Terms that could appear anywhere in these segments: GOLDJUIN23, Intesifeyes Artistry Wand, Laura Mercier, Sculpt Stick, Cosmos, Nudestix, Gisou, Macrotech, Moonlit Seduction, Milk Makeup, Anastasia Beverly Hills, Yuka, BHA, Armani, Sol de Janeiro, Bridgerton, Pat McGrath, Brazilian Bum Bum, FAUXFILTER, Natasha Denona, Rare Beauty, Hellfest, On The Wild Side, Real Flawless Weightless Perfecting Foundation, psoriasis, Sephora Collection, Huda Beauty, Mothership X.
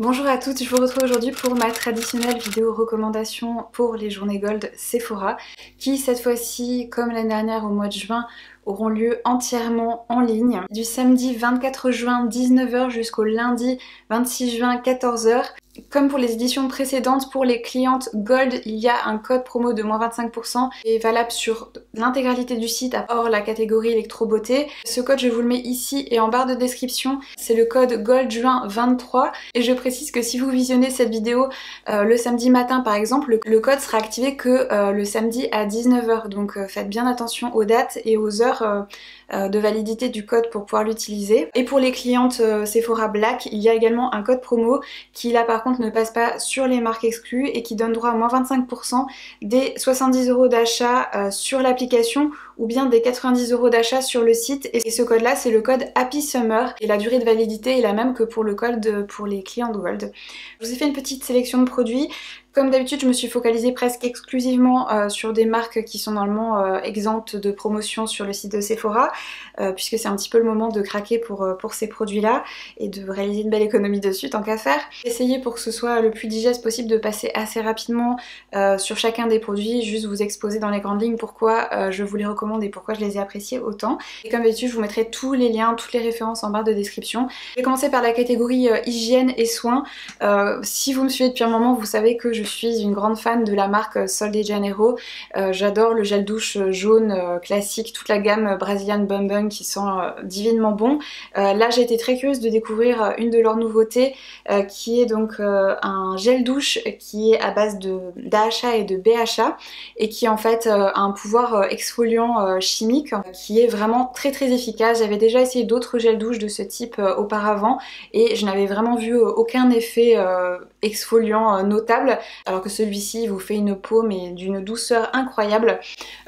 Bonjour à toutes, je vous retrouve aujourd'hui pour ma traditionnelle vidéo recommandation pour les journées Gold Sephora qui cette fois-ci, comme l'année dernière au mois de juin, auront lieu entièrement en ligne du samedi 24 juin 19h jusqu'au lundi 26 juin 14h. Comme pour les éditions précédentes, pour les clientes Gold, il y a un code promo de moins 25% et valable sur l'intégralité du site, hors la catégorie électro-beauté. Ce code, je vous le mets ici et en barre de description, c'est le code GOLDJUIN23. Et je précise que si vous visionnez cette vidéo le samedi matin par exemple, le code sera activé que le samedi à 19h. Donc faites bien attention aux dates et aux heures de validité du code pour pouvoir l'utiliser. Et pour les clientes Sephora Black, il y a également un code promo qui là par contre ne passe pas sur les marques exclues et qui donne droit à moins 25% des 70 € d'achat sur l'application ou bien des 90 € d'achat sur le site. Et ce code là, c'est le code HAPPYSUMMER et la durée de validité est la même que pour le code pour les clients de Gold. Je vous ai fait une petite sélection de produits. Comme d'habitude, je me suis focalisée presque exclusivement sur des marques qui sont normalement exemptes de promotion sur le site de Sephora, puisque c'est un petit peu le moment de craquer pour ces produits-là et de réaliser une belle économie dessus, tant qu'à faire. Essayez pour que ce soit le plus digeste possible de passer assez rapidement sur chacun des produits, juste vous exposer dans les grandes lignes pourquoi je vous les recommande et pourquoi je les ai appréciés autant. Et comme d'habitude, je vous mettrai tous les liens, toutes les références en barre de description. Je vais commencer par la catégorie hygiène et soins. Si vous me suivez depuis un moment, vous savez que je suis une grande fan de la marque Sol de Janeiro. J'adore le gel douche jaune classique, toute la gamme Brazilian Bum Bum qui sent divinement bon. Là j'ai été très curieuse de découvrir une de leurs nouveautés qui est donc un gel douche qui est à base d'AHA et de BHA et qui en fait a un pouvoir exfoliant chimique qui est vraiment très très efficace. J'avais déjà essayé d'autres gels douche de ce type auparavant et je n'avais vraiment vu aucun effet exfoliant notable. Alors que celui-ci vous fait une peau mais d'une douceur incroyable.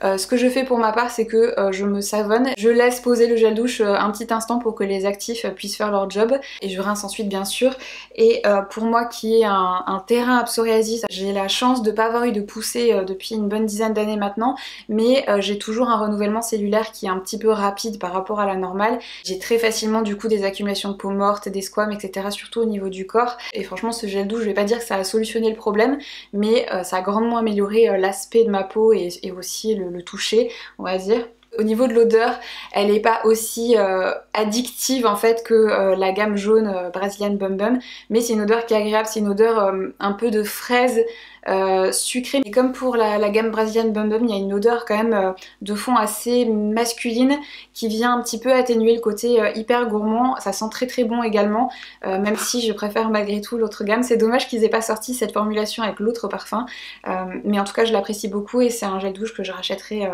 Ce que je fais pour ma part, c'est que je me savonne, je laisse poser le gel douche un petit instant pour que les actifs puissent faire leur job et je rince ensuite bien sûr. Et pour moi qui ai un terrain à psoriasis, j'ai la chance de ne pas avoir eu de poussée depuis une bonne dizaine d'années maintenant, mais j'ai toujours un renouvellement cellulaire qui est un petit peu rapide par rapport à la normale. J'ai très facilement du coup des accumulations de peau morte, des squames, etc. surtout au niveau du corps. Et franchement ce gel douche, je vais pas dire que ça a solutionné le problème, mais ça a grandement amélioré l'aspect de ma peau et aussi le toucher, on va dire. Au niveau de l'odeur, elle n'est pas aussi addictive en fait que la gamme jaune Brazilian Bum Bum, mais c'est une odeur qui est agréable, c'est une odeur un peu de fraise sucrée. Et comme pour la gamme Brazilian Bum Bum, il y a une odeur quand même de fond assez masculine qui vient un petit peu atténuer le côté hyper gourmand. Ça sent très très bon également, même si je préfère malgré tout l'autre gamme. C'est dommage qu'ils aient pas sorti cette formulation avec l'autre parfum, mais en tout cas je l'apprécie beaucoup et c'est un gel douche que je rachèterai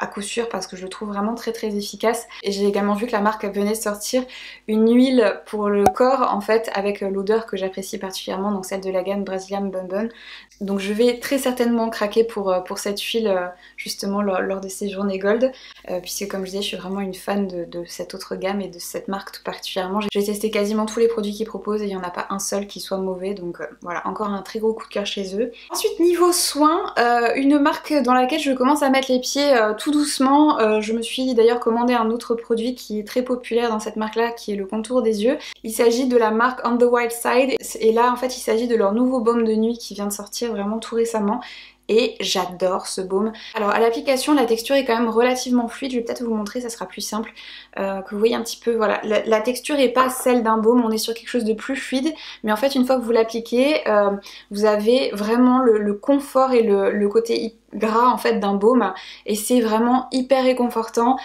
à coup sûr parce que je le trouve vraiment très très efficace. Et j'ai également vu que la marque venait sortir une huile pour le corps en fait avec l'odeur que j'apprécie particulièrement, donc celle de la gamme Brazilian Bum Bum. Donc je vais très certainement craquer pour cette huile justement lors de ces journées Gold, puisque comme je disais je suis vraiment une fan de cette autre gamme et de cette marque tout particulièrement. J'ai testé quasiment tous les produits qu'ils proposent et il n'y en a pas un seul qui soit mauvais, donc voilà, encore un très gros coup de cœur chez eux. Ensuite niveau soins, une marque dans laquelle je commence à mettre les pieds tout doucement. Je me suis d'ailleurs commandé un autre produit qui est très populaire dans cette marque là, qui est le contour des yeux. Il s'agit de la marque On The Wild Side et là en fait il s'agit de leur nouveau baume de nuit qui vient de sortir vraiment tout récemment. Et j'adore ce baume. Alors à l'application, la texture est quand même relativement fluide. Je vais peut-être vous montrer, ça sera plus simple que vous voyez un petit peu. Voilà, la texture n'est pas celle d'un baume. On est sur quelque chose de plus fluide. Mais en fait, une fois que vous l'appliquez, vous avez vraiment le confort et le côté gras en fait d'un baume. Et c'est vraiment hyper réconfortant.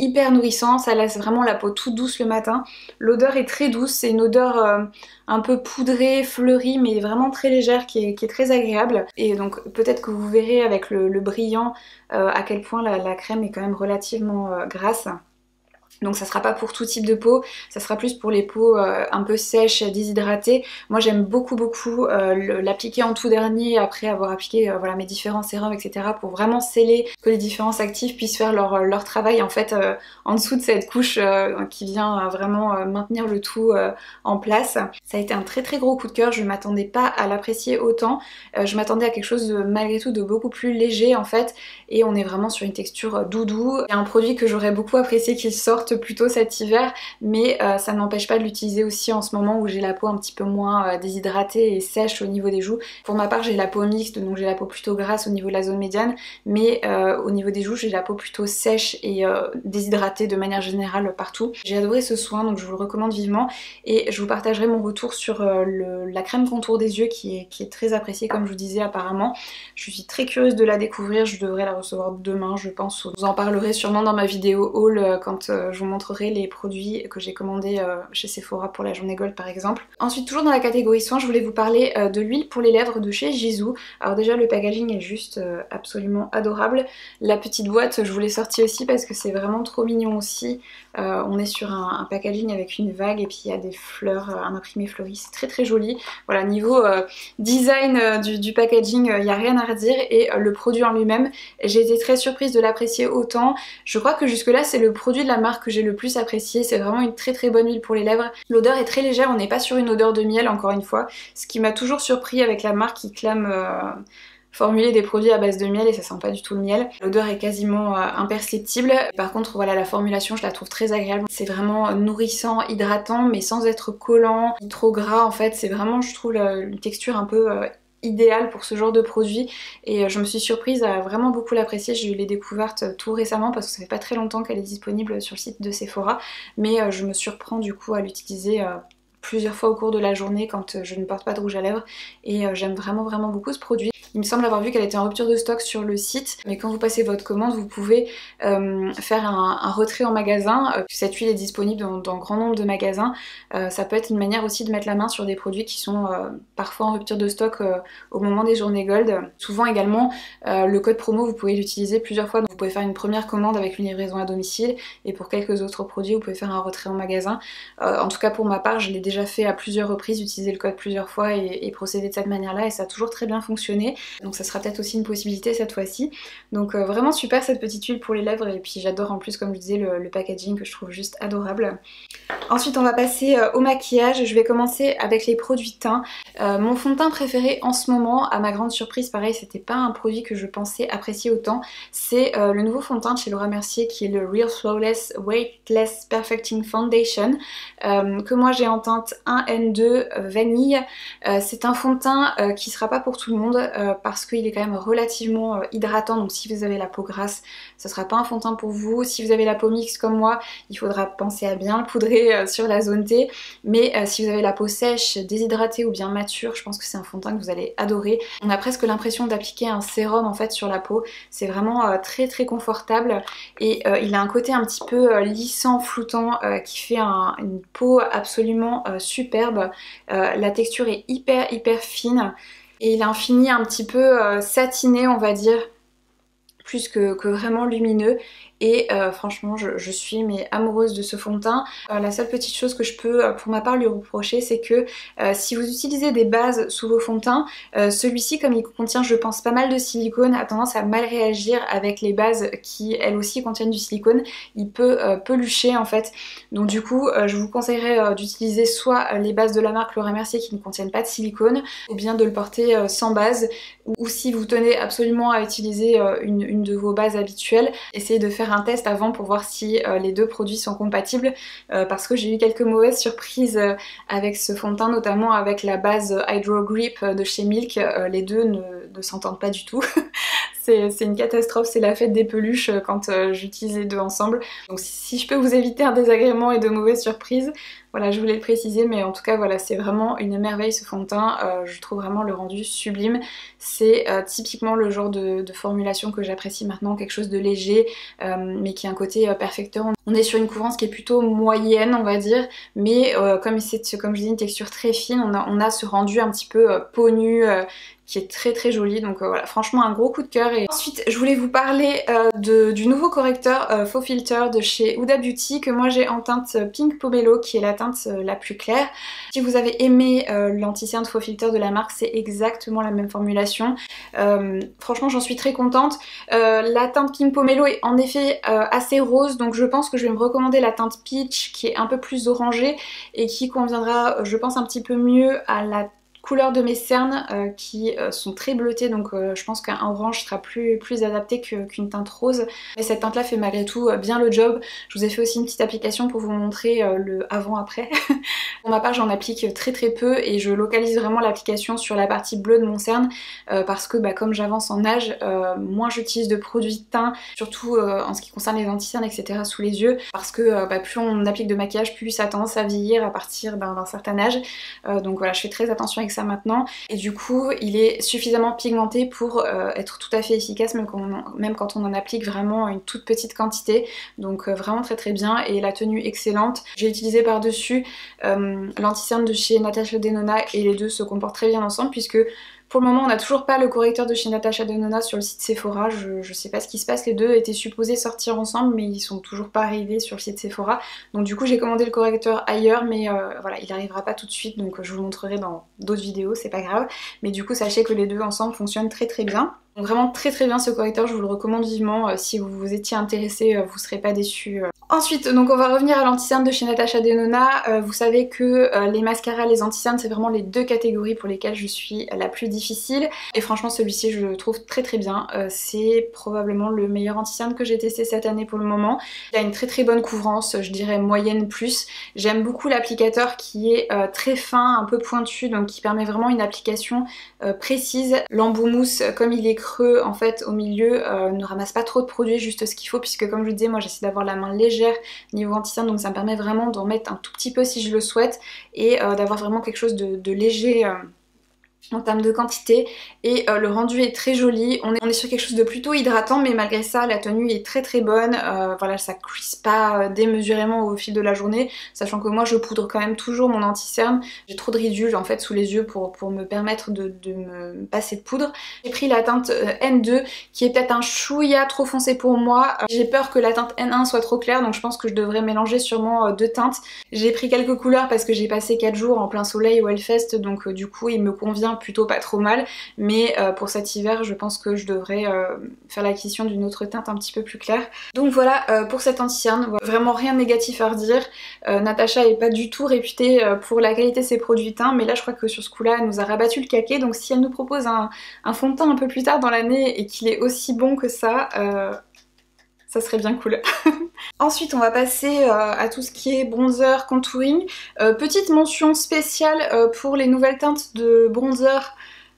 Hyper nourrissant, ça laisse vraiment la peau toute douce le matin. L'odeur est très douce, c'est une odeur un peu poudrée, fleurie, mais vraiment très légère, qui est très agréable. Et donc peut-être que vous verrez avec le brillant à quel point la crème est quand même relativement grasse. Donc ça sera pas pour tout type de peau, ça sera plus pour les peaux un peu sèches, déshydratées. Moi j'aime beaucoup l'appliquer en tout dernier après avoir appliqué voilà, mes différents sérums, etc. pour vraiment sceller, que les différences actives puissent faire leur travail en fait en dessous de cette couche qui vient vraiment maintenir le tout en place. Ça a été un très très gros coup de cœur, je m'attendais pas à l'apprécier autant. Je m'attendais à quelque chose de, malgré tout de beaucoup plus léger en fait, et on est vraiment sur une texture doudou. Il y a un produit que j'aurais beaucoup apprécié qu'il sorte sorte plutôt cet hiver, mais ça ne m'empêche pas de l'utiliser aussi en ce moment où j'ai la peau un petit peu moins déshydratée et sèche au niveau des joues. Pour ma part j'ai la peau mixte, donc j'ai la peau plutôt grasse au niveau de la zone médiane, mais au niveau des joues j'ai la peau plutôt sèche et déshydratée de manière générale partout. J'ai adoré ce soin, donc je vous le recommande vivement et je vous partagerai mon retour sur la crème contour des yeux qui est très appréciée comme je vous disais apparemment. Je suis très curieuse de la découvrir, je devrais la recevoir demain je pense. Je vous en parlerai sûrement dans ma vidéo haul quand je vous montrerai les produits que j'ai commandés chez Sephora pour la journée Gold par exemple. Ensuite toujours dans la catégorie soins, je voulais vous parler de l'huile pour les lèvres de chez Gisou. Alors déjà le packaging est juste absolument adorable. La petite boîte je vous l'ai sortie aussi parce que c'est vraiment trop mignon aussi. On est sur un packaging avec une vague et puis il y a des fleurs, un imprimé fleuri, c'est très très joli. Voilà, niveau design du packaging, il n'y a rien à redire et le produit en lui-même, j'ai été très surprise de l'apprécier autant. Je crois que jusque là c'est le produit de la marque que j'ai le plus apprécié, c'est vraiment une très très bonne huile pour les lèvres. L'odeur est très légère, on n'est pas sur une odeur de miel encore une fois, ce qui m'a toujours surpris avec la marque qui clame formuler des produits à base de miel et ça sent pas du tout le miel. L'odeur est quasiment imperceptible. Par contre voilà, la formulation je la trouve très agréable. C'est vraiment nourrissant, hydratant mais sans être collant, trop gras en fait. C'est vraiment je trouve une texture un peu idéale pour ce genre de produit et je me suis surprise à vraiment beaucoup l'apprécier. Je l'ai découverte tout récemment parce que ça fait pas très longtemps qu'elle est disponible sur le site de Sephora, mais je me surprends du coup à l'utiliser plusieurs fois au cours de la journée quand je ne porte pas de rouge à lèvres et j'aime vraiment beaucoup ce produit. Il me semble avoir vu qu'elle était en rupture de stock sur le site, mais quand vous passez votre commande vous pouvez faire un retrait en magasin. Cette huile est disponible dans grand nombre de magasins. Ça peut être une manière aussi de mettre la main sur des produits qui sont parfois en rupture de stock au moment des journées gold. Souvent également le code promo vous pouvez l'utiliser plusieurs fois, donc vous pouvez faire une première commande avec une livraison à domicile et pour quelques autres produits vous pouvez faire un retrait en magasin. En tout cas pour ma part je l'ai déjà fait à plusieurs reprises, utiliser le code plusieurs fois et procéder de cette manière là et ça a toujours très bien fonctionné. Donc ça sera peut-être aussi une possibilité cette fois-ci. Donc vraiment super cette petite huile pour les lèvres et puis j'adore en plus comme je disais le packaging que je trouve juste adorable. Ensuite on va passer au maquillage. Je vais commencer avec les produits teints. Mon fond de teint préféré en ce moment, à ma grande surprise, pareil c'était pas un produit que je pensais apprécier autant, c'est le nouveau fond de teint de chez Laura Mercier qui est le Real Flawless Weightless Perfecting Foundation que moi j'ai en teinte 1N2 vanille. C'est un fond de teint qui sera pas pour tout le monde parce qu'il est quand même relativement hydratant, donc si vous avez la peau grasse ce sera pas un fond de teint pour vous. Si vous avez la peau mixte comme moi il faudra penser à bien le poudrer sur la zone T, mais si vous avez la peau sèche, déshydratée ou bien mature je pense que c'est un fond de teint que vous allez adorer. On a presque l'impression d'appliquer un sérum en fait sur la peau, c'est vraiment très très confortable et il a un côté un petit peu lissant, floutant qui fait une peau absolument superbe. La texture est hyper fine et il a un fini un petit peu satiné on va dire, plus que vraiment lumineux. Et franchement je suis mais amoureuse de ce fond de teint. La seule petite chose que je peux pour ma part lui reprocher c'est que si vous utilisez des bases sous vos fonds de teint, celui-ci comme il contient je pense pas mal de silicone a tendance à mal réagir avec les bases qui elles aussi contiennent du silicone. Il peut pelucher en fait, donc du coup je vous conseillerais d'utiliser soit les bases de la marque Laura Mercier qui ne contiennent pas de silicone ou bien de le porter sans base, ou si vous tenez absolument à utiliser une de vos bases habituelles, essayez de faire un test avant pour voir si les deux produits sont compatibles parce que j'ai eu quelques mauvaises surprises avec ce fond de teint, notamment avec la base Hydro Grip de chez Milk. Les deux ne s'entendent pas du tout. C'est une catastrophe, c'est la fête des peluches quand j'utilise les deux ensemble. Donc si je peux vous éviter un désagrément et de mauvaises surprises, voilà je voulais le préciser, mais en tout cas voilà c'est vraiment une merveille ce fond de teint. Je trouve vraiment le rendu sublime. C'est typiquement le genre de formulation que j'apprécie maintenant, quelque chose de léger mais qui a un côté perfecteur. On est sur une couvrance qui est plutôt moyenne on va dire, mais comme c'est comme je dis une texture très fine, on a ce rendu un petit peu peau nue qui est très très joli. Donc voilà, franchement un gros coup de cœur. Et ensuite je voulais vous parler du nouveau correcteur faux filter de chez Huda Beauty que moi j'ai en teinte Pink Pomelo qui est la teinte la plus claire. Si vous avez aimé l'anti-cerne faux filter de la marque, c'est exactement la même formulation. Franchement j'en suis très contente. La teinte Pink Pomelo est en effet assez rose, donc je pense que je vais me recommander la teinte Peach qui est un peu plus orangée et qui conviendra je pense un petit peu mieux à la couleur de mes cernes qui sont très bleutées, donc je pense qu'un orange sera plus adapté qu'une teinte rose. Mais cette teinte là fait malgré tout bien le job. Je vous ai fait aussi une petite application pour vous montrer le avant-après. Pour ma part, j'en applique très peu et je localise vraiment l'application sur la partie bleue de mon cerne parce que comme j'avance en âge, moins j'utilise de produits de teint, surtout en ce qui concerne les anti-cernes, etc. sous les yeux, parce que plus on applique de maquillage, plus ça a tendance à vieillir à partir d'un certain âge. Donc voilà, je fais très attention avec ça maintenant et du coup il est suffisamment pigmenté pour être tout à fait efficace même quand on en applique vraiment une toute petite quantité, donc vraiment très bien. Et la tenue excellente, j'ai utilisé par dessus l'anti-cerne de chez Natasha Denona et les deux se comportent très bien ensemble, puisque pour le moment, on n'a toujours pas le correcteur de chez Natasha Denona sur le site Sephora. Je sais pas ce qui se passe, les deux étaient supposés sortir ensemble, mais ils sont toujours pas arrivés sur le site Sephora. Donc du coup, j'ai commandé le correcteur ailleurs, mais voilà, il n'arrivera pas tout de suite, donc je vous le montrerai dans d'autres vidéos, c'est pas grave. Mais du coup, sachez que les deux ensemble fonctionnent très bien. Donc vraiment très bien ce correcteur, je vous le recommande vivement. Si vous vous étiez intéressé, vous serez pas déçus. Ensuite, donc on va revenir à l'anti-cerne de chez Natasha Denona. Vous savez que les mascaras, les anti-cernes, c'est vraiment les deux catégories pour lesquelles je suis la plus difficile. Et franchement, celui-ci, je le trouve très bien. C'est probablement le meilleur anti-cerne que j'ai testé cette année pour le moment. Il a une très bonne couvrance, je dirais moyenne plus. J'aime beaucoup l'applicateur qui est très fin, un peu pointu, donc qui permet vraiment une application précise. L'embout mousse, comme il est creux en fait au milieu, ne ramasse pas trop de produits, juste ce qu'il faut, puisque comme je vous disais, moi j'essaie d'avoir la main légère niveau anti-cerne, donc ça me permet vraiment d'en mettre un tout petit peu si je le souhaite et d'avoir vraiment quelque chose de léger en termes de quantité. Et le rendu est très joli, on est sur quelque chose de plutôt hydratant, mais malgré ça la tenue est très bonne. Voilà, ça crispe pas démesurément au fil de la journée, sachant que moi je poudre quand même toujours mon anti-cerne, j'ai trop de ridules en fait sous les yeux pour me permettre de me passer de poudre. J'ai pris la teinte N2 qui est peut-être un chouïa trop foncé pour moi, j'ai peur que la teinte N1 soit trop claire, donc je pense que je devrais mélanger sûrement deux teintes. J'ai pris quelques couleurs parce que j'ai passé 4 jours en plein soleil au Hellfest, donc du coup il me convient plutôt pas trop mal, mais pour cet hiver je pense que je devrais faire l'acquisition d'une autre teinte un petit peu plus claire. Donc voilà pour cette anti-cerne, vraiment rien de négatif à redire. Natasha est pas du tout réputée pour la qualité de ses produits teints, mais là je crois que sur ce coup là elle nous a rabattu le caquet, donc si elle nous propose un fond de teint un peu plus tard dans l'année et qu'il est aussi bon que ça, ça serait bien cool. Ensuite on va passer à tout ce qui est bronzer, contouring. Petite mention spéciale pour les nouvelles teintes de bronzer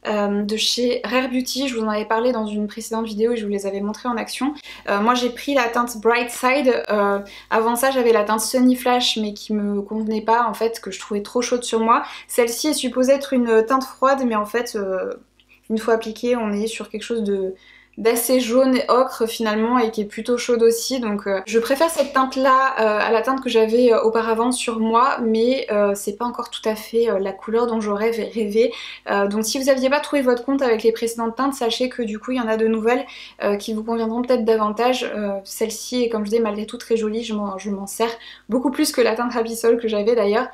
de chez Rare Beauty. Je vous en avais parlé dans une précédente vidéo et je vous les avais montrées en action. Moi j'ai pris la teinte Bright Side. Avant ça j'avais la teinte Sunny Flash, mais qui me convenait pas en fait, que je trouvais trop chaude sur moi. Celle-ci est supposée être une teinte froide, mais en fait une fois appliquée on est sur quelque chose de d'assez jaune et ocre finalement, et qui est plutôt chaude aussi, donc je préfère cette teinte là à la teinte que j'avais auparavant sur moi, mais c'est pas encore tout à fait la couleur dont j'aurais rêvé. Donc si vous aviez pas trouvé votre compte avec les précédentes teintes, sachez que du coup il y en a de nouvelles qui vous conviendront peut-être davantage. Celle-ci est, comme je dis, malgré tout très jolie, je m'en sers beaucoup plus que la teinte HappySummmer que j'avais d'ailleurs.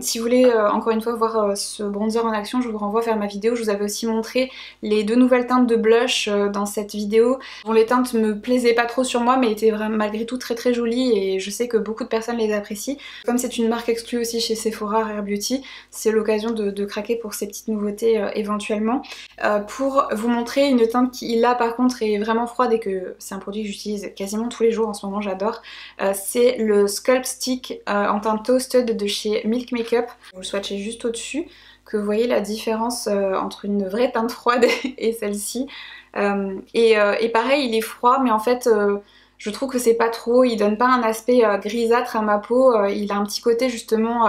Si vous voulez encore une fois voir ce bronzer en action, je vous renvoie vers ma vidéo, je vous avais aussi montré les deux nouvelles teintes de blush dans cette vidéo, dont les teintes me plaisaient pas trop sur moi mais étaient vraiment, malgré tout très jolies, et je sais que beaucoup de personnes les apprécient. Comme c'est une marque exclue aussi chez Sephora Rare Beauty, c'est l'occasion de craquer pour ces petites nouveautés éventuellement. Pour vous montrer une teinte qui là par contre est vraiment froide et que c'est un produit que j'utilise quasiment tous les jours en ce moment, j'adore, c'est le Sculpt Stick en teinte Toasted de chez Milk Makeup. Je vous le swatchais juste au dessus, que vous voyez la différence entre une vraie teinte froide et celle-ci. Et pareil, il est froid, mais en fait je trouve que c'est pas trop, il donne pas un aspect grisâtre à ma peau, il a un petit côté justement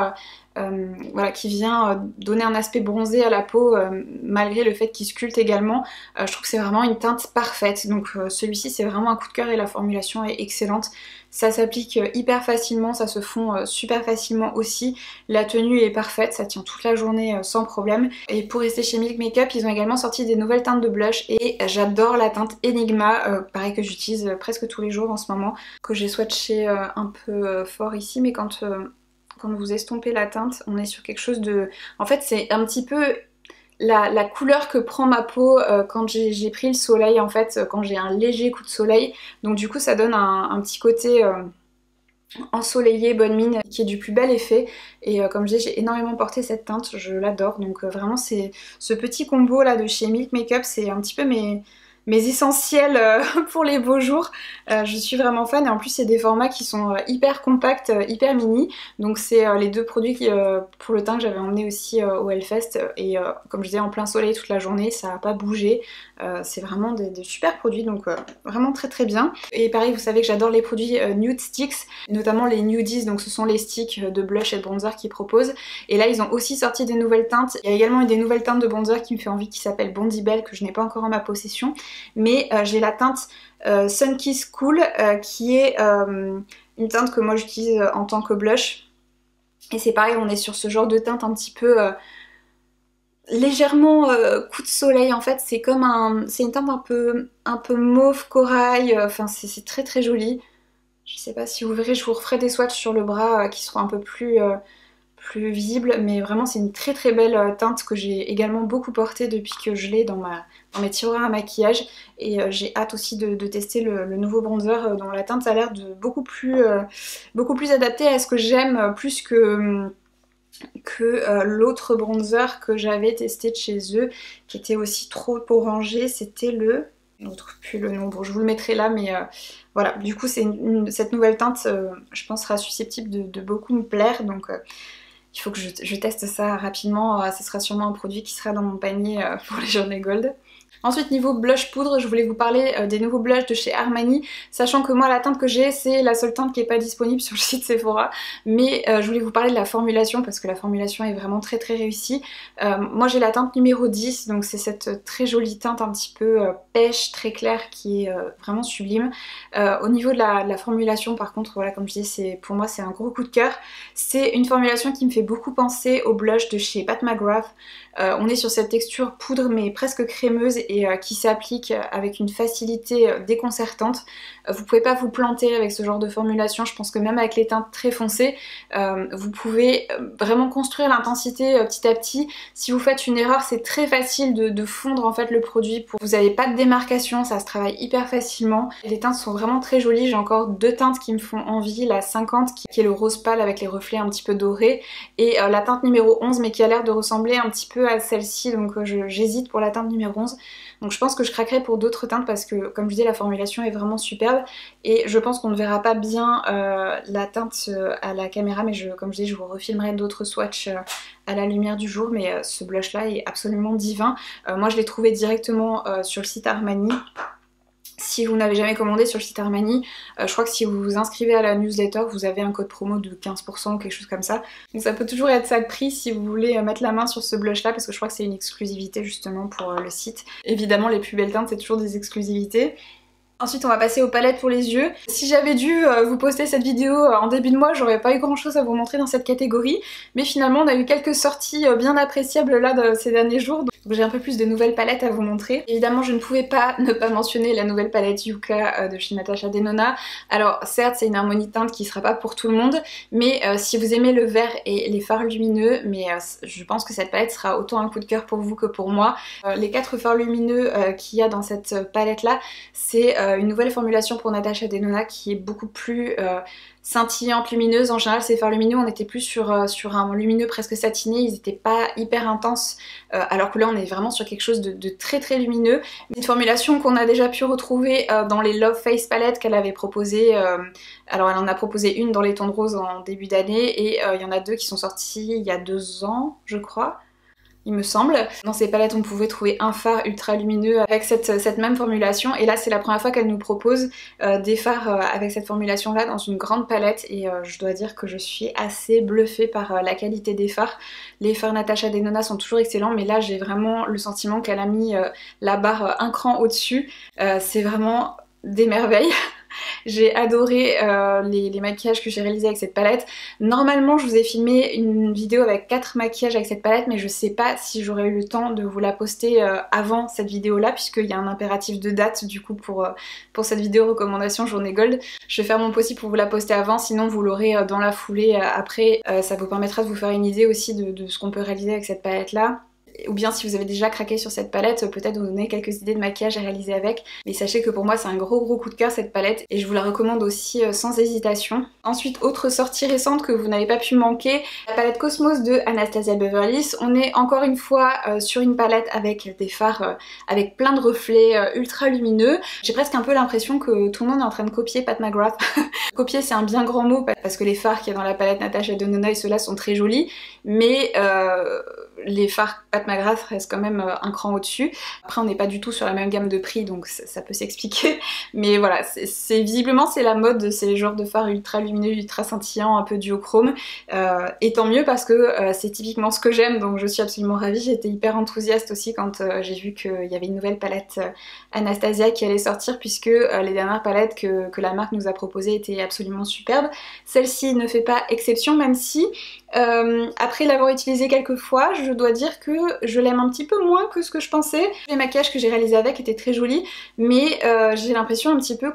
voilà, qui vient donner un aspect bronzé à la peau malgré le fait qu'il sculpte également. Je trouve que c'est vraiment une teinte parfaite, donc celui-ci c'est vraiment un coup de cœur et la formulation est excellente. Ça s'applique hyper facilement, ça se fond super facilement aussi, la tenue est parfaite, ça tient toute la journée sans problème. Et pour rester chez Milk Makeup, ils ont également sorti des nouvelles teintes de blush et j'adore la teinte Enigma, pareil, que j'utilise presque tous les jours en ce moment, que j'ai swatché un peu fort ici, mais quand vous estompez la teinte, on est sur quelque chose de... En fait c'est un petit peu... La couleur que prend ma peau quand j'ai pris le soleil en fait, quand j'ai un léger coup de soleil, donc du coup ça donne un petit côté ensoleillé, bonne mine, qui est du plus bel effet. Et comme je dis, j'ai énormément porté cette teinte, je l'adore. Donc vraiment, c'est ce petit combo là de chez Milk Makeup, c'est un petit peu mes essentiels pour les beaux jours. Je suis vraiment fan, et en plus c'est des formats qui sont hyper compacts, hyper mini. Donc c'est les deux produits qui, pour le teint, que j'avais emmené aussi au Hellfest, et comme je disais, en plein soleil toute la journée, ça n'a pas bougé. C'est vraiment des super produits, donc vraiment très très bien. Et pareil, vous savez que j'adore les produits Nudestix, notamment les Nudies, donc ce sont les sticks de blush et de bronzer qu'ils proposent. Et là ils ont aussi sorti des nouvelles teintes. Il y a également eu des nouvelles teintes de bronzer qui me fait envie, qui s'appelle Bondi Bell, que je n'ai pas encore en ma possession. Mais j'ai la teinte Sun Kiss Cool, qui est une teinte que moi j'utilise en tant que blush. Et c'est pareil, on est sur ce genre de teinte un petit peu légèrement coup de soleil en fait. C'est comme c'est une teinte un peu mauve corail, enfin c'est très très joli. Je sais pas si vous verrez, je vous referai des swatchs sur le bras qui seront un peu plus visibles. Mais vraiment c'est une très très belle teinte que j'ai également beaucoup portée depuis que je l'ai dans mes tiroirs à maquillage. Et j'ai hâte aussi de tester le nouveau bronzer dont la teinte a l'air de beaucoup plus adaptée à ce que j'aime, plus que l'autre bronzer que j'avais testé de chez eux, qui était aussi trop orangé. C'était le... je ne retrouve plus le nom, bon je vous le mettrai là, mais voilà, du coup cette nouvelle teinte je pense sera susceptible de beaucoup me plaire. Donc il faut que je teste ça rapidement. Ce sera sûrement un produit qui sera dans mon panier pour les journées gold. Ensuite, niveau blush poudre, je voulais vous parler des nouveaux blushs de chez Armani, sachant que moi la teinte que j'ai, c'est la seule teinte qui n'est pas disponible sur le site Sephora, mais je voulais vous parler de la formulation, parce que la formulation est vraiment très très réussie. Moi j'ai la teinte numéro 10, donc c'est cette très jolie teinte un petit peu pêche, très claire, qui est vraiment sublime. Au niveau de la formulation par contre, voilà, comme je disais, pour moi c'est un gros coup de cœur. C'est une formulation qui me fait beaucoup penser au blush de chez Pat McGrath. On est sur cette texture poudre mais presque crémeuse, et qui s'applique avec une facilité déconcertante. Vous pouvez pas vous planter avec ce genre de formulation. Je pense que même avec les teintes très foncées, vous pouvez vraiment construire l'intensité petit à petit. Si vous faites une erreur, c'est très facile de fondre en fait le produit. Vous n'avez pas de démarcation, ça se travaille hyper facilement. Les teintes sont vraiment très jolies. J'ai encore deux teintes qui me font envie. La 50 qui est le rose pâle avec les reflets un petit peu dorés, et la teinte numéro 11 mais qui a l'air de ressembler un petit peu à celle-ci. Donc j'hésite pour la teinte numéro 11. Donc je pense que je craquerai pour d'autres teintes parce que, comme je dis, la formulation est vraiment superbe, et je pense qu'on ne verra pas bien la teinte à la caméra, mais comme je dis, je vous refilmerai d'autres swatchs à la lumière du jour. Mais ce blush là est absolument divin. Moi je l'ai trouvé directement sur le site Armani. Si vous n'avez jamais commandé sur le site Armani, je crois que si vous vous inscrivez à la newsletter, vous avez un code promo de 15% ou quelque chose comme ça. Donc ça peut toujours être ça de prix si vous voulez mettre la main sur ce blush là, parce que je crois que c'est une exclusivité justement pour le site. Évidemment les plus belles teintes c'est toujours des exclusivités. Ensuite on va passer aux palettes pour les yeux. Si j'avais dû vous poster cette vidéo en début de mois, j'aurais pas eu grand chose à vous montrer dans cette catégorie, mais finalement on a eu quelques sorties bien appréciables là de ces derniers jours, donc j'ai un peu plus de nouvelles palettes à vous montrer. Évidemment je ne pouvais pas ne pas mentionner la nouvelle palette Yuka de chez Natasha Denona. Alors certes c'est une harmonie teinte qui sera pas pour tout le monde, mais si vous aimez le vert et les fards lumineux, mais je pense que cette palette sera autant un coup de cœur pour vous que pour moi. Les 4 fards lumineux qu'il y a dans cette palette là, c'est une nouvelle formulation pour Natasha Denona qui est beaucoup plus scintillante, lumineuse. En général ces fards lumineux, on était plus sur un lumineux presque satiné, ils n'étaient pas hyper intenses, alors que là on est vraiment sur quelque chose de très très lumineux. Une formulation qu'on a déjà pu retrouver dans les Love Face Palette qu'elle avait proposé. Alors elle en a proposé une dans les tons de rose en début d'année, et il y en a deux qui sont sortis il y a 2 ans je crois, il me semble. Dans ces palettes on pouvait trouver un fard ultra lumineux avec cette même formulation, et là c'est la première fois qu'elle nous propose des fards avec cette formulation là dans une grande palette, et je dois dire que je suis assez bluffée par la qualité des fards. Les fards Natasha Denona sont toujours excellents, mais là j'ai vraiment le sentiment qu'elle a mis la barre un cran au-dessus. C'est vraiment des merveilles. J'ai adoré les maquillages que j'ai réalisés avec cette palette. Normalement je vous ai filmé une vidéo avec 4 maquillages avec cette palette, mais je sais pas si j'aurais eu le temps de vous la poster avant cette vidéo là, puisqu'il y a un impératif de date du coup pour cette vidéo recommandation journée gold. Je vais faire mon possible pour vous la poster avant, sinon vous l'aurez dans la foulée après. Ça vous permettra de vous faire une idée aussi de ce qu'on peut réaliser avec cette palette là. ou bien si vous avez déjà craqué sur cette palette, peut-être vous donner quelques idées de maquillage à réaliser avec, mais sachez que pour moi c'est un gros coup de cœur cette palette et je vous la recommande aussi sans hésitation. Ensuite, autre sortie récente que vous n'avez pas pu manquer, la palette Cosmos de Anastasia Beverly Hills. On est encore une fois sur une palette avec des fards avec plein de reflets ultra lumineux. J'ai presque un peu l'impression que tout le monde est en train de copier Pat McGrath. Copier c'est un bien grand mot parce que les fards qu'il y a dans la palette Natasha Denona et ceux-là sont très jolis, mais les fards Pat McGrath restent quand même un cran au-dessus. Après on n'est pas du tout sur la même gamme de prix donc ça peut s'expliquer, mais voilà, c'est visiblement c'est la mode de ces genres de fards ultra lumineux, ultra scintillants, un peu duochrome, et tant mieux parce que c'est typiquement ce que j'aime, donc je suis absolument ravie. J'étais hyper enthousiaste aussi quand j'ai vu qu'il y avait une nouvelle palette Anastasia qui allait sortir, puisque les dernières palettes que la marque nous a proposées étaient absolument superbes. Celle-ci ne fait pas exception, même si après l'avoir utilisée quelques fois, je dois dire que je l'aime un petit peu moins que ce que je pensais. Les maquillages que j'ai réalisés avec étaient très jolis, mais j'ai l'impression un petit peu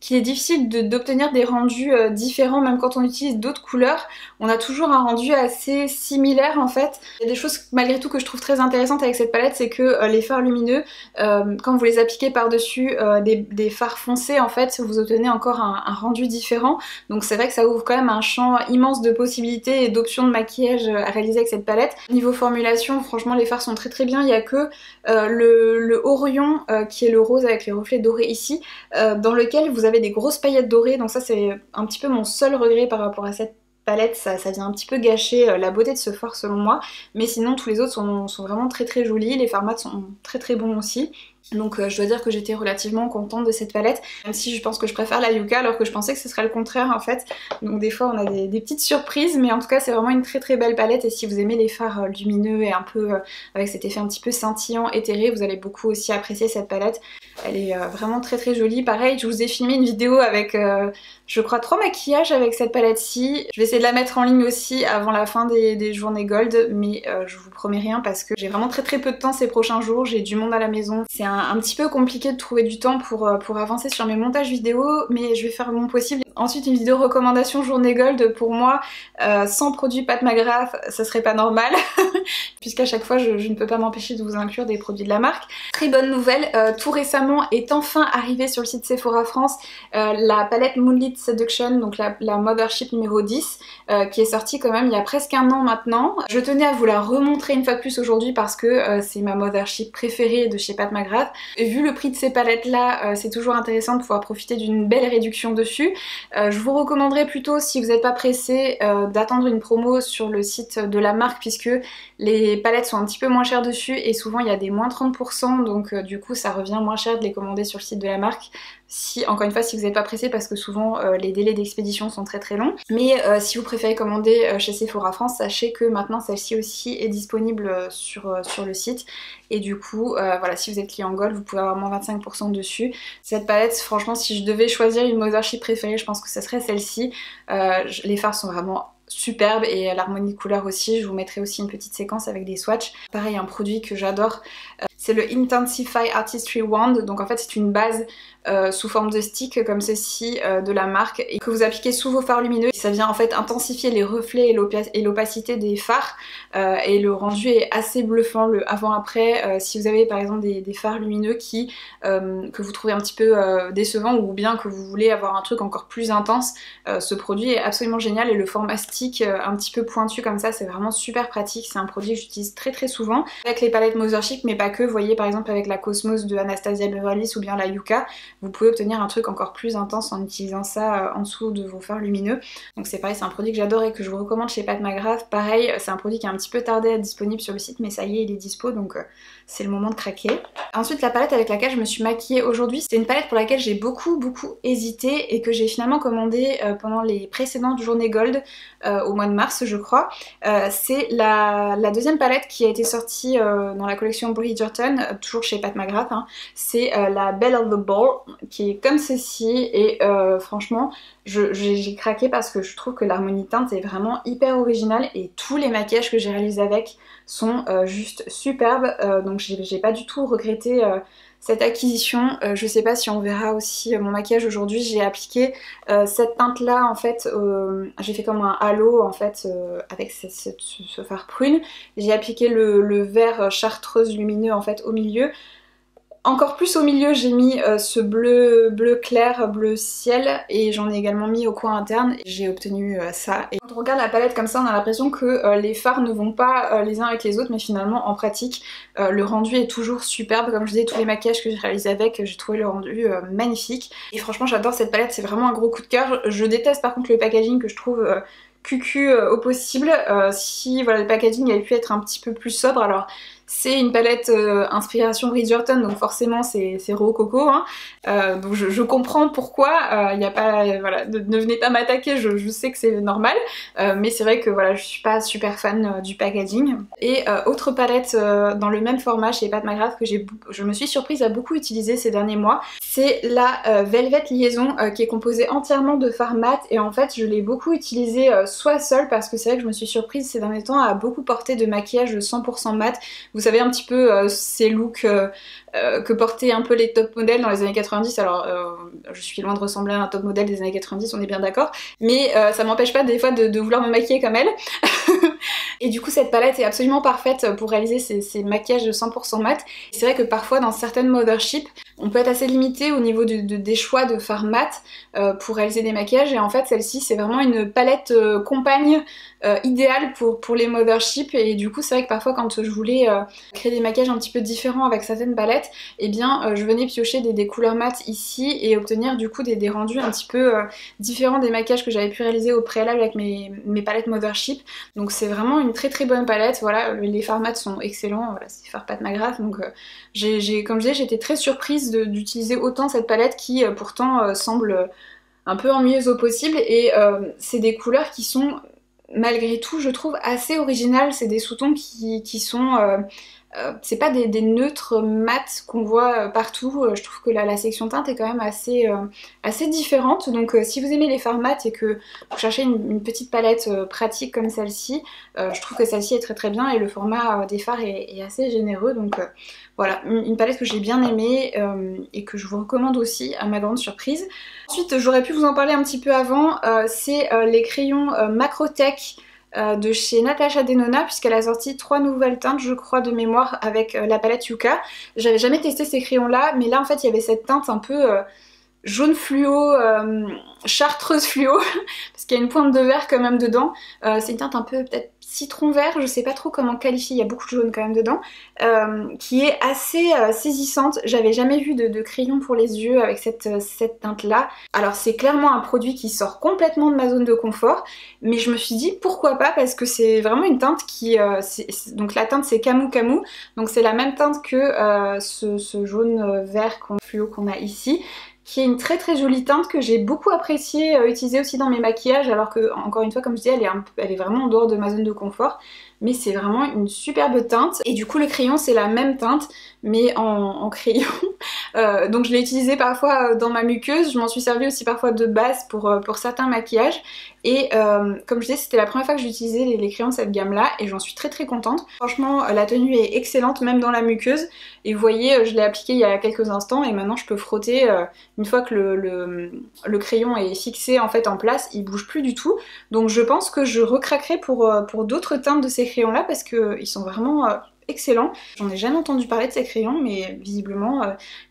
qu'il est difficile d'obtenir des rendus différents, même quand on utilise d'autres couleurs. On a toujours un rendu assez similaire en fait. Il y a des choses malgré tout que je trouve très intéressantes avec cette palette, c'est que les fards lumineux, quand vous les appliquez par-dessus des fards foncés en fait, vous obtenez encore un rendu différent. Donc c'est vrai que ça ouvre quand même un champ immense de possibilités et d'options de maquillage à réaliser avec cette palette. Niveau formulation, franchement les fards sont très bien, il n'y a que le Orion qui est le rose avec les reflets dorés ici, dans lequel vous avez des grosses paillettes dorées, donc ça c'est un petit peu mon seul regret par rapport à cette palette, ça vient un petit peu gâcher la beauté de ce fard selon moi, mais sinon tous les autres sont vraiment très jolis, les fards mat sont très bons aussi. Donc je dois dire que j'étais relativement contente de cette palette, même si je pense que je préfère la Yuka alors que je pensais que ce serait le contraire en fait. Donc des fois on a des petites surprises, mais en tout cas c'est vraiment une très belle palette, et si vous aimez les fards lumineux et un peu avec cet effet un petit peu scintillant, éthéré, vous allez beaucoup aussi apprécier cette palette. Elle est vraiment très jolie. Pareil, je vous ai filmé une vidéo avec je crois 3 maquillages avec cette palette-ci. Je vais essayer de la mettre en ligne aussi avant la fin des journées gold, mais je vous promets rien parce que j'ai vraiment très peu de temps ces prochains jours, j'ai du monde à la maison. C'est un petit peu compliqué de trouver du temps pour avancer sur mes montages vidéo, mais je vais faire mon possible. Ensuite, une vidéo recommandation journée gold pour moi, sans produit Pat McGrath, ça serait pas normal puisqu'à chaque fois je ne peux pas m'empêcher de vous inclure des produits de la marque. Très bonne nouvelle, tout récemment est enfin arrivée sur le site Sephora France la palette Moonlit Seduction, donc la Mothership numéro 10 qui est sortie quand même il y a presque un an maintenant. Je tenais à vous la remontrer une fois de plus aujourd'hui parce que c'est ma Mothership préférée de chez Pat McGrath. Et vu le prix de ces palettes là, c'est toujours intéressant de pouvoir profiter d'une belle réduction dessus. Je vous recommanderais plutôt, si vous n'êtes pas pressé, d'attendre une promo sur le site de la marque, puisque les palettes sont un petit peu moins chères dessus et souvent il y a des moins 30%, donc du coup ça revient moins cher de les commander sur le site de la marque. Si, encore une fois, si vous n'êtes pas pressé, parce que souvent les délais d'expédition sont très longs. Mais si vous préférez commander chez Sephora France, sachez que maintenant celle-ci aussi est disponible sur le site. Et du coup, voilà, si vous êtes client gold, vous pouvez avoir moins 25% dessus. Cette palette, franchement, si je devais choisir une Mothership préférée, je pense que ce serait celle-ci. Les fards sont vraiment superbe, et l'harmonie de couleurs aussi. Je vous mettrai aussi une petite séquence avec des swatchs. Pareil, un produit que j'adore, c'est le Intensify Artistry Wand. Donc en fait c'est une base sous forme de stick comme ceci de la marque, et que vous appliquez sous vos fards lumineux. Ça vient en fait intensifier les reflets et l'opacité des fards, et le rendu est assez bluffant, le avant-après. Si vous avez par exemple des fards lumineux que vous trouvez un petit peu décevants, ou bien que vous voulez avoir un truc encore plus intense, ce produit est absolument génial, et le format stick un petit peu pointu comme ça, c'est vraiment super pratique. C'est un produit que j'utilise très souvent avec les palettes Mothership, mais pas que. Vous voyez par exemple avec la Cosmos de Anastasia Beverly Hills ou bien la Yuka, vous pouvez obtenir un truc encore plus intense en utilisant ça en dessous de vos fards lumineux. Donc c'est pareil, c'est un produit que j'adore et que je vous recommande chez Pat McGrath. Pareil, c'est un produit qui est un petit peu tardé à être disponible sur le site, mais ça y est, il est dispo, donc c'est le moment de craquer. Ensuite, la palette avec laquelle je me suis maquillée aujourd'hui, c'est une palette pour laquelle j'ai beaucoup hésité et que j'ai finalement commandée pendant les précédentes journées gold, au mois de mars je crois. C'est la deuxième palette qui a été sortie dans la collection Bridgerton, toujours chez Pat McGrath, hein. C'est la Belle of the Ball, qui est comme ceci, et franchement j'ai craqué parce que je trouve que l'harmonie teinte est vraiment hyper originale, et tous les maquillages que j'ai réalisés avec sont juste superbes, donc j'ai pas du tout regretté cette acquisition. Je sais pas si on verra aussi mon maquillage aujourd'hui, j'ai appliqué cette teinte là en fait, j'ai fait comme un halo en fait avec ce fard prune, j'ai appliqué le vert chartreuse lumineux en fait au milieu. Encore plus au milieu j'ai mis ce bleu clair, bleu ciel, et j'en ai également mis au coin interne. J'ai obtenu ça. Et quand on regarde la palette comme ça, on a l'impression que les fards ne vont pas les uns avec les autres, mais finalement en pratique le rendu est toujours superbe. Comme je disais, tous les maquillages que j'ai réalisés avec, j'ai trouvé le rendu magnifique. Et franchement j'adore cette palette, c'est vraiment un gros coup de cœur. Je déteste par contre le packaging que je trouve cucu au possible. Si voilà, le packaging avait pu être un petit peu plus sobre. Alors c'est une palette inspiration Bridgerton, donc forcément c'est rococo, hein. Donc je comprends pourquoi, y a pas, voilà, ne venez pas m'attaquer, je sais que c'est normal, mais c'est vrai que voilà, je suis pas super fan du packaging. Et autre palette dans le même format chez Pat McGrath que je me suis surprise à beaucoup utiliser ces derniers mois, c'est la Velvet Liaison qui est composée entièrement de fards mat, et en fait je l'ai beaucoup utilisée soit seule, parce que c'est vrai que je me suis surprise ces derniers temps à beaucoup porter de maquillage 100% mat. Vous savez un petit peu ces looks que portaient un peu les top modèles dans les années 90. Alors je suis loin de ressembler à un top modèle des années 90, on est bien d'accord, mais ça m'empêche pas des fois de vouloir me maquiller comme elle. Et du coup cette palette est absolument parfaite pour réaliser ces maquillages de 100% mat. C'est vrai que parfois dans certaines motherships on peut être assez limité au niveau des choix de fards mat pour réaliser des maquillages, et en fait celle-ci c'est vraiment une palette compagne idéale pour les motherships. Et du coup c'est vrai que parfois quand je voulais créer des maquillages un petit peu différents avec certaines palettes, et eh bien je venais piocher des couleurs mat ici et obtenir du coup des rendus un petit peu différents des maquillages que j'avais pu réaliser au préalable avec mes palettes mothership. Donc c'est vraiment une très très bonne palette. Voilà, les fards mat sont excellents, voilà, c'est fards Pat McGrath, donc comme je disais j'étais très surprise d'utiliser autant cette palette qui pourtant semble un peu ennuyeuse au possible, et c'est des couleurs qui sont malgré tout je trouve assez originales. C'est des sous-tons qui sont c'est pas des neutres mat qu'on voit partout. Je trouve que la section teinte est quand même assez différente. Donc si vous aimez les fards mat et que vous cherchez une petite palette pratique comme celle-ci, je trouve que celle-ci est très très bien, et le format des fards est assez généreux. Donc voilà, une palette que j'ai bien aimée et que je vous recommande aussi à ma grande surprise. Ensuite, j'aurais pu vous en parler un petit peu avant, c'est les crayons Macrotech de chez Natasha Denona, puisqu'elle a sorti 3 nouvelles teintes je crois de mémoire avec la palette Yuka. J'avais jamais testé ces crayons là, mais là en fait il y avait cette teinte un peu jaune fluo, chartreuse fluo, parce qu'il y a une pointe de vert quand même dedans. C'est une teinte un peu peut-être citron vert, je sais pas trop comment qualifier, il y a beaucoup de jaune quand même dedans, qui est assez saisissante. J'avais jamais vu de crayon pour les yeux avec cette teinte là. Alors c'est clairement un produit qui sort complètement de ma zone de confort, mais je me suis dit pourquoi pas, parce que c'est vraiment une teinte qui... donc la teinte c'est Camu Camu, donc c'est la même teinte que ce jaune vert fluo qu'on a ici, qui est une très très jolie teinte que j'ai beaucoup appréciée, utiliser aussi dans mes maquillages, alors que encore une fois comme je dis elle est vraiment en dehors de ma zone de confort, mais c'est vraiment une superbe teinte. Et du coup le crayon c'est la même teinte mais en crayon, donc je l'ai utilisé parfois dans ma muqueuse, je m'en suis servie aussi parfois de base pour certains maquillages, et comme je disais c'était la première fois que j'utilisais les crayons de cette gamme là, et j'en suis très très contente. Franchement la tenue est excellente même dans la muqueuse, et vous voyez je l'ai appliqué il y a quelques instants, et maintenant je peux frotter. Une fois que le crayon est fixé en fait en place, il bouge plus du tout, donc je pense que je recraquerai pour d'autres teintes de ces crayons là, parce qu'ils sont vraiment excellents. J'en ai jamais entendu parler de ces crayons, mais visiblement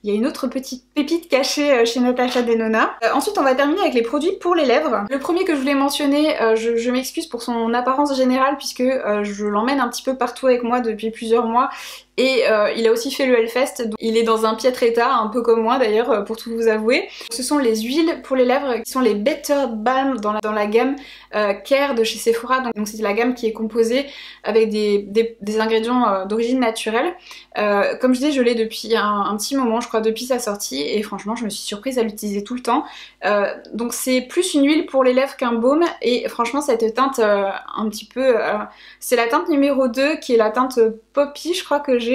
il y a une autre petite pépite cachée chez Natasha Denona. Ensuite on va terminer avec les produits pour les lèvres. Le premier que je voulais mentionner, je m'excuse pour son apparence générale, puisque je l'emmène un petit peu partout avec moi depuis plusieurs mois, et il a aussi fait le Hellfest, donc il est dans un piètre état, un peu comme moi d'ailleurs pour tout vous avouer. Ce sont les huiles pour les lèvres qui sont les Better Balm dans la gamme Care de chez Sephora. Donc c'est la gamme qui est composée avec des ingrédients d'origine naturelle. Comme je dis, je l'ai depuis un petit moment, je crois depuis sa sortie, et franchement je me suis surprise à l'utiliser tout le temps. Donc c'est plus une huile pour les lèvres qu'un baume, et franchement cette teinte un petit peu... c'est la teinte numéro 2 qui est la teinte Poppy je crois que j'ai.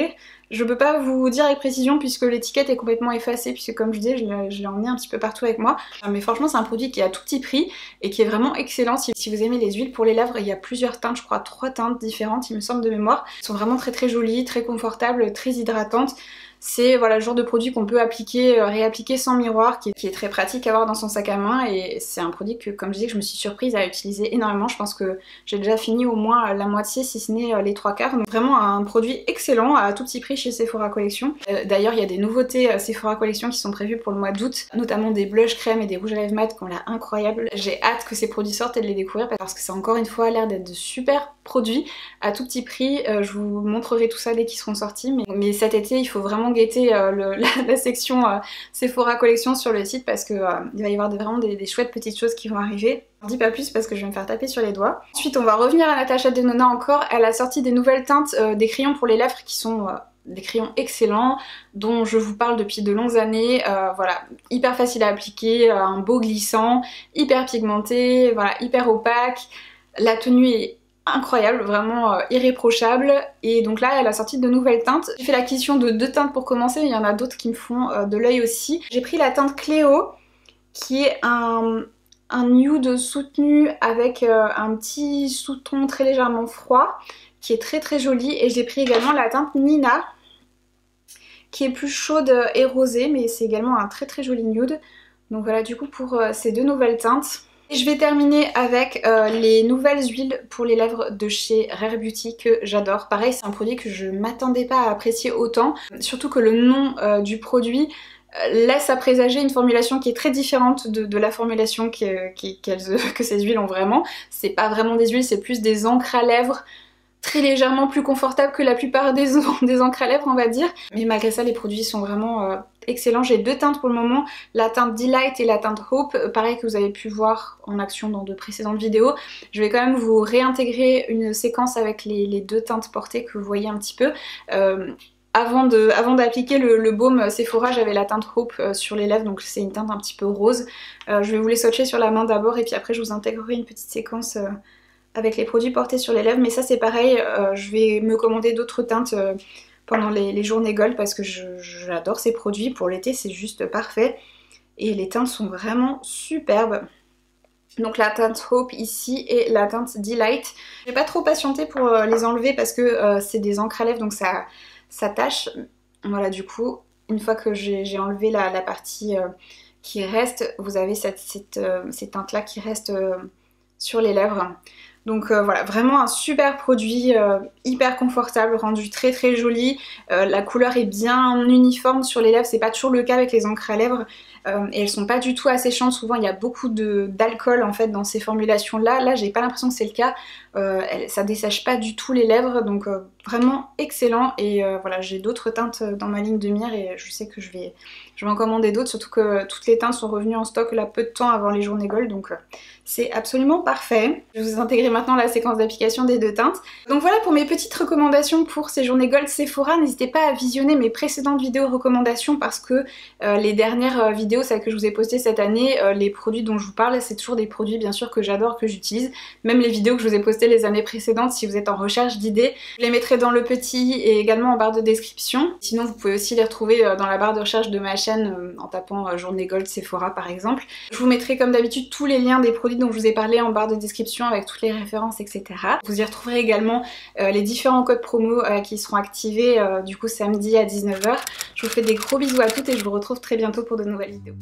Je peux pas vous dire avec précision puisque l'étiquette est complètement effacée, puisque comme je disais, je l'ai emmené un petit peu partout avec moi. Mais franchement, c'est un produit qui est à tout petit prix et qui est vraiment excellent si vous aimez les huiles pour les lèvres. Il y a plusieurs teintes, je crois 3 teintes différentes, il me semble de mémoire. Elles sont vraiment très très jolies, très confortables, très hydratantes. C'est voilà, le genre de produit qu'on peut appliquer, réappliquer sans miroir, qui est très pratique à avoir dans son sac à main, et c'est un produit que, comme je disais, je me suis surprise à utiliser énormément. Je pense que j'ai déjà fini au moins la moitié, si ce n'est les 3/4. Donc vraiment un produit excellent à tout petit prix chez Sephora Collection. D'ailleurs, il y a des nouveautés Sephora Collection qui sont prévues pour le mois d'août, notamment des blushs crème et des rouges à lèvres mat qui ont l'air incroyables. J'ai hâte que ces produits sortent et de les découvrir parce que ça, encore une fois, a l'air d'être de super produits à tout petit prix. Je vous montrerai tout ça dès qu'ils seront sortis, mais cet été, il faut vraiment guetter la section Sephora Collection sur le site parce que il va y avoir vraiment des chouettes petites choses qui vont arriver. Je ne dis pas plus parce que je vais me faire taper sur les doigts. Ensuite, on va revenir à Natasha Denona encore. Elle a sorti des nouvelles teintes, des crayons pour les lèvres qui sont des crayons excellents dont je vous parle depuis de longues années, voilà, hyper facile à appliquer, un beau glissant, hyper pigmenté, voilà, hyper opaque. La tenue est incroyable, vraiment irréprochable, et donc là elle a sorti de nouvelles teintes. J'ai fait l'acquisition de 2 teintes pour commencer, mais il y en a d'autres qui me font de l'œil aussi. J'ai pris la teinte Cléo qui est un nude soutenu avec un petit sous-ton très légèrement froid qui est très très joli, et j'ai pris également la teinte Nina qui est plus chaude et rosée, mais c'est également un très très joli nude. Donc voilà du coup pour ces 2 nouvelles teintes. Et je vais terminer avec les nouvelles huiles pour les lèvres de chez Rare Beauty que j'adore. Pareil, c'est un produit que je ne m'attendais pas à apprécier autant, surtout que le nom du produit laisse à présager une formulation qui est très différente de la formulation que ces huiles ont vraiment. C'est pas vraiment des huiles, c'est plus des encres à lèvres, très légèrement plus confortable que la plupart des encres à lèvres on va dire, mais malgré ça les produits sont vraiment excellents. J'ai 2 teintes pour le moment, la teinte Delight et la teinte Hope, pareil, que vous avez pu voir en action dans de précédentes vidéos. Je vais quand même vous réintégrer une séquence avec les 2 teintes portées que vous voyez un petit peu. Avant d'appliquer le baume Sephora, j'avais la teinte Hope sur les lèvres, donc c'est une teinte un petit peu rose. Je vais vous les swatcher sur la main d'abord et puis après je vous intégrerai une petite séquence avec les produits portés sur les lèvres, mais ça c'est pareil, je vais me commander d'autres teintes pendant les journées Gold parce que j'adore ces produits. Pour l'été c'est juste parfait et les teintes sont vraiment superbes. Donc la teinte Hope ici et la teinte Delight. J'ai pas trop patienté pour les enlever parce que c'est des encres à lèvres donc ça tâche. Voilà du coup, une fois que j'ai enlevé la partie qui reste, vous avez ces teintes là qui restent sur les lèvres. Donc voilà, vraiment un super produit, hyper confortable, rendu très très joli. La couleur est bien uniforme sur les lèvres, c'est pas toujours le cas avec les encres à lèvres. Et elles sont pas du tout asséchantes, souvent il y a beaucoup d'alcool en fait dans ces formulations là. Là j'ai pas l'impression que c'est le cas, ça dessèche pas du tout les lèvres, donc vraiment excellent. Et voilà, j'ai d'autres teintes dans ma ligne de mire et je sais que je vais en commander d'autres, surtout que toutes les teintes sont revenues en stock là peu de temps avant les journées Gold, donc c'est absolument parfait. Je vais vous intégrer maintenant la séquence d'application des 2 teintes. Donc voilà pour mes petites recommandations pour ces journées Gold Sephora. N'hésitez pas à visionner mes précédentes vidéos recommandations parce que les dernières vidéos, celles que je vous ai postées cette année, les produits dont je vous parle, c'est toujours des produits bien sûr que j'adore, que j'utilise. Même les vidéos que je vous ai postées les années précédentes, si vous êtes en recherche d'idées, je les mettrai dans le petit et également en barre de description. Sinon vous pouvez aussi les retrouver dans la barre de recherche de ma chaîne en tapant journée Gold Sephora par exemple. Je vous mettrai comme d'habitude tous les liens des produits dont je vous ai parlé en barre de description avec toutes les références, etc. Vous y retrouverez également les différents codes promo qui seront activés du coup samedi à 19 h. Je vous fais des gros bisous à toutes et je vous retrouve très bientôt pour de nouvelles vidéos.